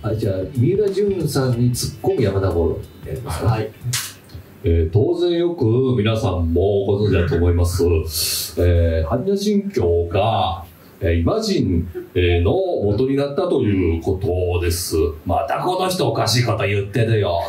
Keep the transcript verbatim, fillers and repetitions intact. あ、じゃあ三浦淳さんに突っ込む山田五郎やりますか。はい、えー、当然よく皆さんもご存知だと思います、えー、般若心経がイマジンの元になったということです。またこの人おかしいこと言ってるよ。